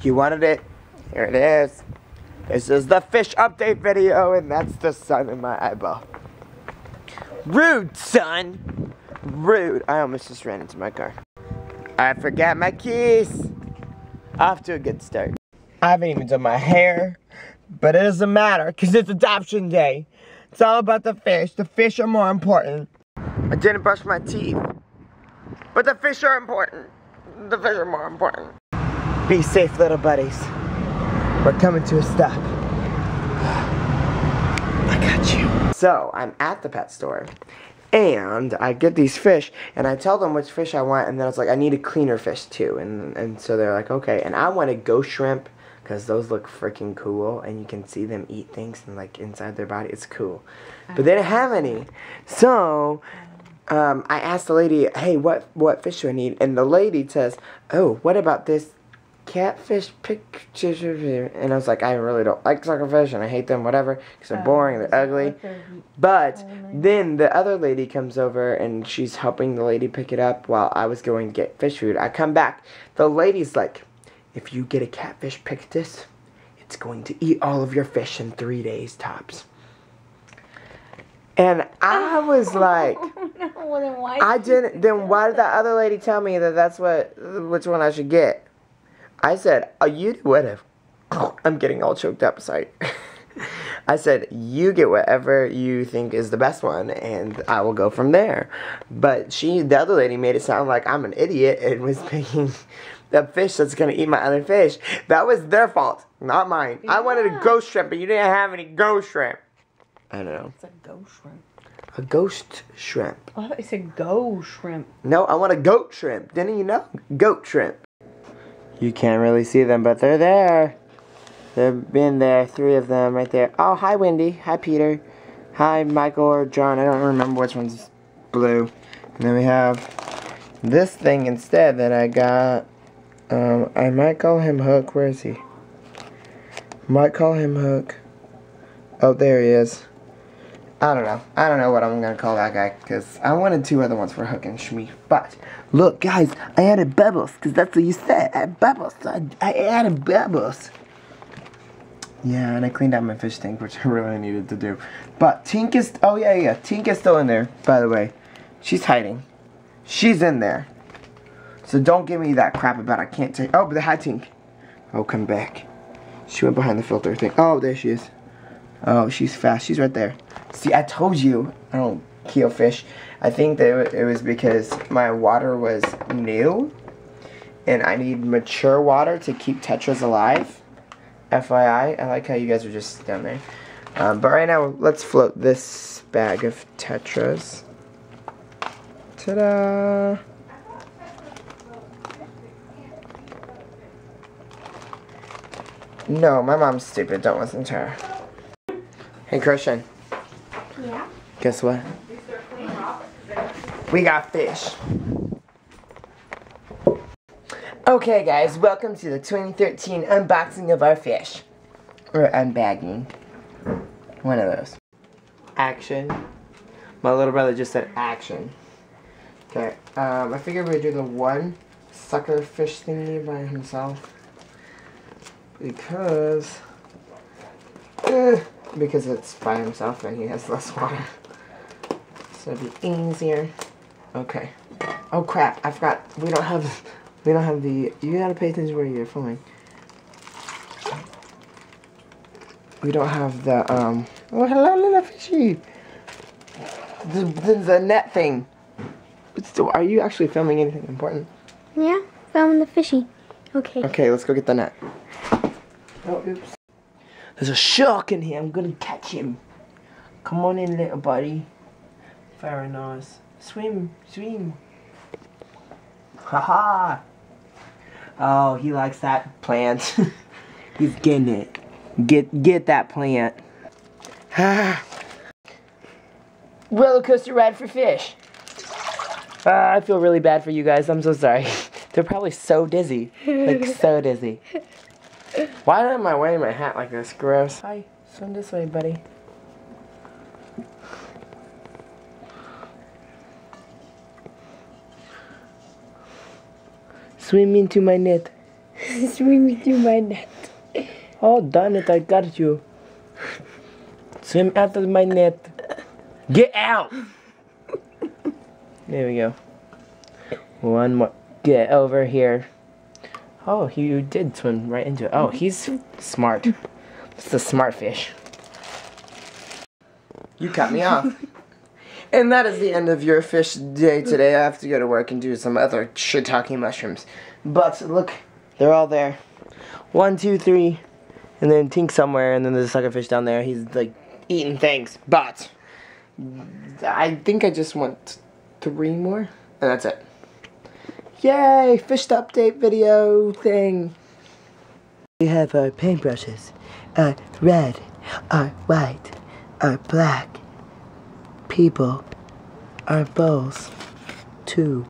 He wanted it. Here it is. This is the fish update video, and that's the sun in my eyeball. Rude, son. Rude. I almost just ran into my car. I forgot my keys. Off to a good start. I haven't even done my hair, but it doesn't matter because it's adoption day. It's all about the fish. The fish are more important. I didn't brush my teeth, but the fish are important. The fish are more important. Be safe, little buddies. We're coming to a stop. I got you. So I'm at the pet store and I get these fish and I tell them which fish I want, and then I was like, I need a cleaner fish too. And so they're like, okay. And I want a ghost shrimp because those look freaking cool and you can see them eat things and like inside their body. It's cool. But they didn't have any. So I asked the lady, hey, what fish do I need? And the lady says, oh, what about this catfish picture? And I was like, I really don't like suckerfish and I hate them, whatever, because they're boring, they're ugly. But then the other lady comes over and she's helping the lady pick it up while I was going to get fish food. I come back, the lady's like, if you get a catfish pictus, it's going to eat all of your fish in 3 days tops. And I was like, then why did that other lady tell me that that's which one I should get? I said, oh, you do whatever. Oh, I'm getting all choked up, sorry. I said, you get whatever you think is the best one, and I will go from there. But the other lady made it sound like I'm an idiot and was picking the fish that's going to eat my other fish. That was their fault, not mine. Yeah. I wanted a ghost shrimp, but you didn't have any ghost shrimp. I don't know. It's a ghost shrimp. A ghost shrimp. Oh, I thought you said go shrimp. No, I want a goat shrimp. Didn't you know? Goat shrimp. You can't really see them, but they're there. They've been there, 3 of them right there. Oh, hi, Wendy. Hi, Peter. Hi, Michael or John. I don't remember which one's blue. And then we have this thing instead that I got. I might call him Hook. Where is he? Might call him Hook. Oh, there he is. I don't know. I don't know what I'm going to call that guy, because I wanted 2 other ones for Hook and Shmi. But, look, guys, I added Bubbles, because that's what you said. I had Bubbles. I added Bubbles. Yeah, and I cleaned out my fish tank, which I really needed to do. But Tink is... Oh, yeah, yeah. Tink is still in there, by the way. She's hiding. She's in there. So don't give me that crap about I can't take... Oh, but hi, Tink. Oh, come back. She went behind the filter thing. Oh, there she is. Oh, she's fast. She's right there. See, I told you I don't kill fish. I think that it was because my water was new, and I need mature water to keep tetras alive. FYI, I like how you guys are just down there. But right now, let's float this bag of tetras. Ta-da! No, my mom's stupid. Don't listen to her. Hey, Christian. Yeah. Guess what? We got fish. Okay, guys, welcome to the 2013 unboxing of our fish. Or unbagging. One of those. Action. My little brother just said action. Okay, I figured we'd do the one sucker fish thingy by himself. Because it's by himself and he has less water. So it'd be easier. Okay. Oh crap, I forgot. We don't have the... You gotta pay attention where you're filming. We don't have the, Oh, hello, little fishy! The net thing. But still, are you actually filming anything important? Yeah, filming the fishy. Okay. Okay, let's go get the net. Oh, oops. There's a shark in here. I'm gonna catch him. Come on in, little buddy. Very nice. Swim, swim. Haha. Oh, he likes that plant. He's getting it. Get that plant. Ah. Roller coaster ride for fish. I feel really bad for you guys. I'm so sorry. They're probably so dizzy. Like so dizzy. Why am I wearing my hat like this? Gross. Hi. Swim this way, buddy. Swim into my net. Swimming to my net. Oh, darn it, I got you. Swim out of my net. Get out! There we go. One more. Get over here. Oh, you did swim right into it. Oh, he's smart. It's the smart fish. You cut me off. And that is the end of your fish day today. I have to go to work and do some other shiitake mushrooms. But look, they're all there. 1, 2, 3, and then Tink somewhere, and then there's a suckerfish down there. He's like eating things, but I think I just want 3 more, and that's it. Yay! Fish update video thing. We have our paintbrushes. Our red, our white, our black. People, our bowls, too.